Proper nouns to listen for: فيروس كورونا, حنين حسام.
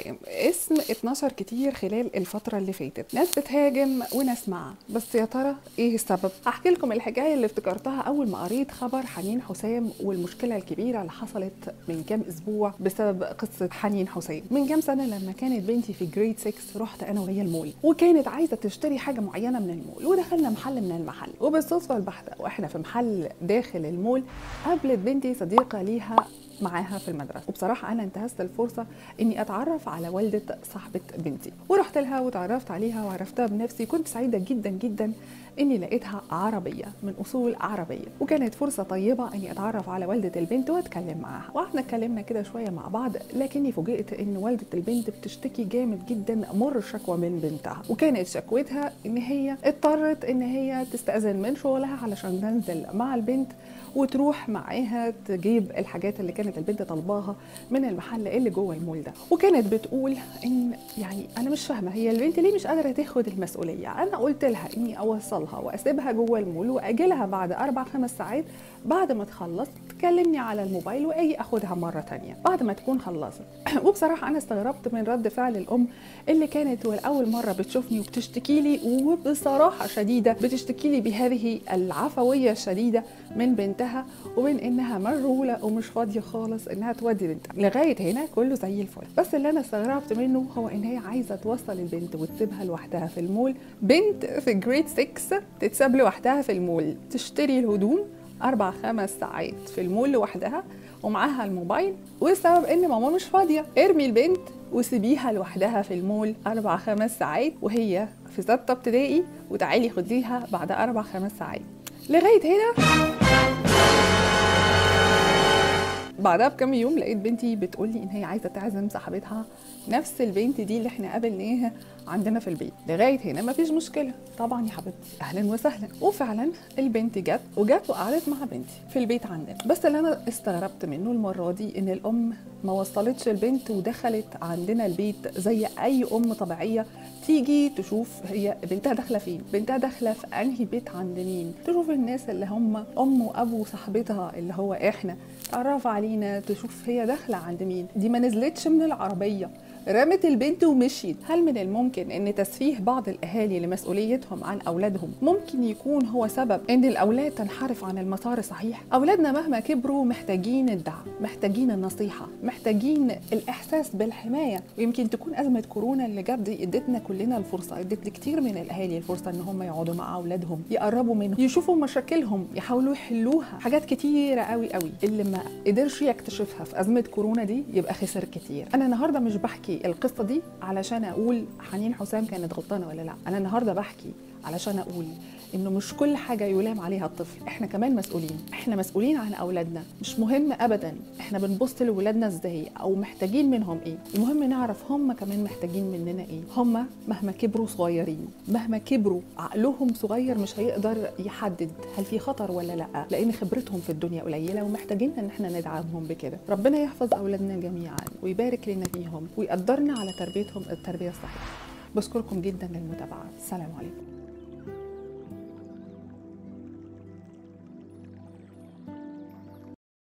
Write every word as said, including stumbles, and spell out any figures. حسام اسم اتنشر كتير خلال الفترة اللي فاتت، ناس بتهاجم وناس مع، بس يا ترى ايه السبب؟ هحكي لكم الحكاية اللي افتكرتها أول ما قريت خبر حنين حسام والمشكلة الكبيرة اللي حصلت من كام أسبوع بسبب قصة حنين حسام. من كام سنة لما كانت بنتي في جريد ستة رحت أنا وهي المول، وكانت عايزة تشتري حاجة معينة من المول، ودخلنا محل من المحل، وبالصدفة البحتة واحنا في محل داخل المول قابلت بنتي صديقة ليها معاها في المدرسه، وبصراحه انا انتهزت الفرصه اني اتعرف على والده صاحبه بنتي، ورحت لها وتعرفت عليها وعرفتها بنفسي. كنت سعيده جدا جدا اني لقيتها عربيه من اصول عربيه، وكانت فرصه طيبه اني اتعرف على والده البنت واتكلم معاها، واحنا اتكلمنا كده شويه مع بعض، لكني فوجئت ان والده البنت بتشتكي جامد جدا مر الشكوى من بنتها، وكانت شكوتها ان هي اضطرت ان هي تستاذن من شغلها علشان تنزل مع البنت وتروح معاها تجيب الحاجات اللي كانت البنت طلباها من المحل اللي جوه المول ده. وكانت بتقول ان يعني انا مش فاهمه هي البنت ليه مش قادره تاخد المسؤوليه، انا قلت لها اني اوصلها واسيبها جوه المول واجي لها بعد اربع خمس ساعات بعد ما تخلص تكلمني على الموبايل واجي اخدها مره ثانيه بعد ما تكون خلصت. وبصراحه انا استغربت من رد فعل الام اللي كانت لاول مره بتشوفني وبتشتكي لي، وبصراحه شديده بتشتكي لي بهذه العفويه الشديده من بنتها ومن انها مشغوله ومش فاضيه خالص خالص انها تودي بنتها. لغايه هنا كله زي الفل، بس اللي انا استغربت منه هو ان هي عايزه توصل البنت وتسيبها لوحدها في المول، بنت في جريد ستة تتساب لوحدها في المول تشتري الهدوم اربع خمس ساعات في المول لوحدها ومعاها الموبايل، والسبب ان ماما مش فاضيه. ارمي البنت وسيبيها لوحدها في المول اربع خمس ساعات وهي في ستة ابتدائي وتعالي خديها بعد اربع خمس ساعات. لغايه هنا بعدها بكام يوم لقيت بنتي بتقول لي ان هي عايزه تعزم صاحبتها، نفس البنت دي اللي احنا قابلناها عندنا في البيت. لغايه هنا مفيش مشكله، طبعا يا حبيبتي اهلا وسهلا. وفعلا البنت جت وجت وقعدت مع بنتي في البيت عندنا، بس اللي انا استغربت منه المره دي ان الام ما وصلتش البنت ودخلت عندنا البيت زي اي ام طبيعيه تيجي تشوف هي بنتها داخله فين، بنتها داخله في انهي بيت عند مين، تشوف الناس اللي هم ام وابو صاحبتها اللي هو احنا، تعرف علينا، تشوف هي داخله عند مين. دي ما نزلتش من العربيه، رمت البنت ومشيت. هل من الممكن ان تسفيه بعض الاهالي لمسؤوليتهم عن اولادهم ممكن يكون هو سبب ان الاولاد تنحرف عن المسار الصحيح؟ اولادنا مهما كبروا محتاجين الدعم، محتاجين النصيحه، محتاجين الاحساس بالحمايه. ويمكن تكون ازمه كورونا اللي جت دي ادتنا كلنا الفرصه، ادت لكتير من الاهالي الفرصه ان هم يقعدوا مع اولادهم، يقربوا منهم، يشوفوا مشاكلهم، يحاولوا يحلوها. حاجات كتيره قوي قوي اللي ما قدرش يكتشفها في ازمه كورونا دي يبقى خسر كتير. انا النهارده مش بحكي القصه دي علشان اقول حنين حسام كانت غلطانه ولا لا، انا النهارده بحكي علشان اقول انه مش كل حاجه يلام عليها الطفل، احنا كمان مسؤولين، احنا مسؤولين عن اولادنا. مش مهم ابدا احنا بنبص لولادنا ازاي او محتاجين منهم ايه، المهم نعرف هم كمان محتاجين مننا ايه. هم مهما كبروا صغيرين، مهما كبروا عقلهم صغير مش هيقدر يحدد هل في خطر ولا لا، لان خبرتهم في الدنيا قليله ومحتاجين ان احنا ندعمهم بكده. ربنا يحفظ اولادنا جميعا ويبارك لنا فيهم ويقدرنا على تربيتهم التربيه الصحيحه. بشكركم جدا للمتابعه، السلام عليكم.